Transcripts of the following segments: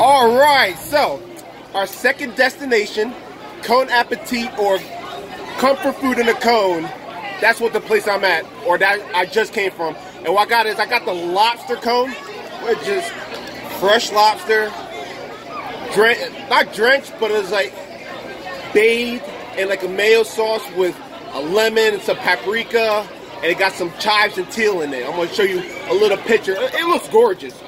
All right, so our second destination, Cone Appetit, or comfort food in a cone. That's what the place I'm at, or that I just came from. And what I got is I got the lobster cone, which is fresh lobster, not drenched, but it's like bathed in like a mayo sauce with a lemon and some paprika, and it got some chives and teal in it. I'm gonna show you a little picture. It looks gorgeous.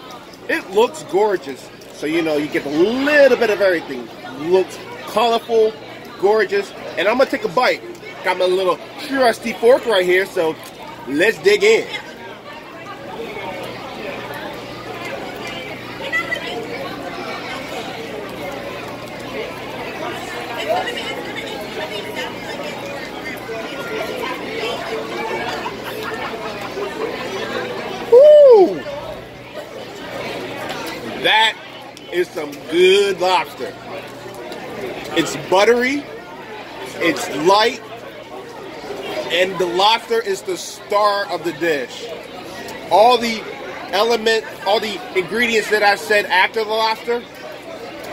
It looks gorgeous. So, you know, you get a little bit of everything. Looks colorful, gorgeous, and I'm gonna take a bite. Got my little trusty fork right here, so let's dig in. Woo! That is some good lobster. It's buttery, it's light, and the lobster is the star of the dish. All the ingredients that I said after the lobster,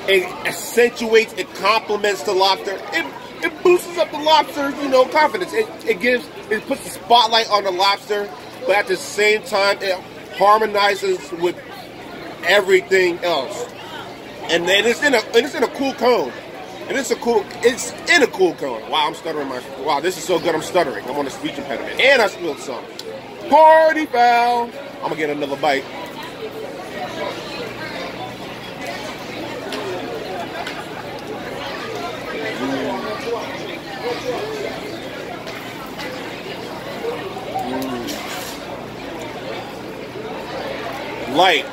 it accentuates, it complements the lobster. It boosts up the lobster, you know, confidence. It puts the spotlight on the lobster, but at the same time, it harmonizes with everything else. And then it's in a cool cone. And it's in a cool cone. Wow, I'm stuttering wow, this is so good, I'm stuttering. I'm on a speech impediment. And I spilled some. Party foul. I'm gonna get another bite. Light,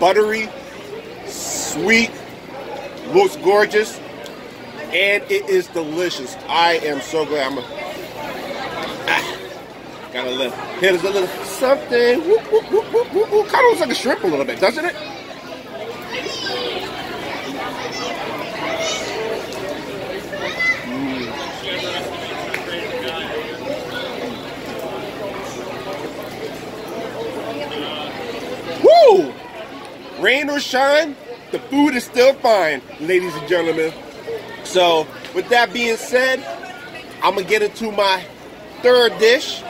buttery, sweet, looks gorgeous, and it is delicious. I am so glad I'm got a little, here's a little something, whoop, whoop, whoop, whoop, whoop, whoop. Kind of looks like a shrimp a little bit, doesn't it? Woo! Rain or shine, the food is still fine, ladies and gentlemen. So, with that being said, I'm gonna get into my third dish,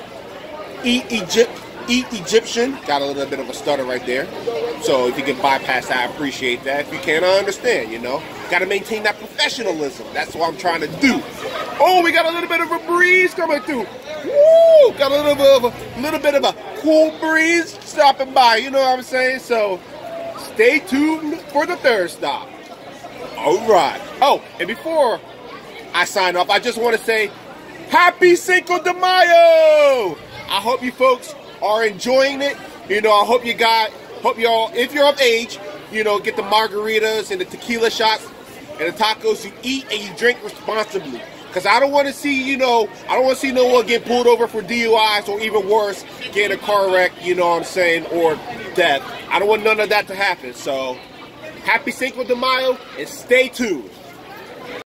eat Egyptian. Got a little bit of a stutter right there. So, if you can bypass that, I appreciate that. If you can't, I understand, you know. Gotta maintain that professionalism. That's what I'm trying to do. Oh, we got a little bit of a breeze coming through. Woo! Got a little bit of a cool breeze stopping by, you know what I'm saying? So stay tuned for the third stop. Alright. Oh, and before I sign off, I just want to say Happy Cinco de Mayo! I hope you folks are enjoying it. You know, I hope you hope y'all, if you're of age, you know, get the margaritas and the tequila shots and the tacos. You eat and you drink responsibly. Cause I don't want to see, you know, I don't want to see no one get pulled over for DUIs or even worse, get in a car wreck, you know what I'm saying, or death. I don't want none of that to happen. So, happy Cinco de Mayo and stay tuned.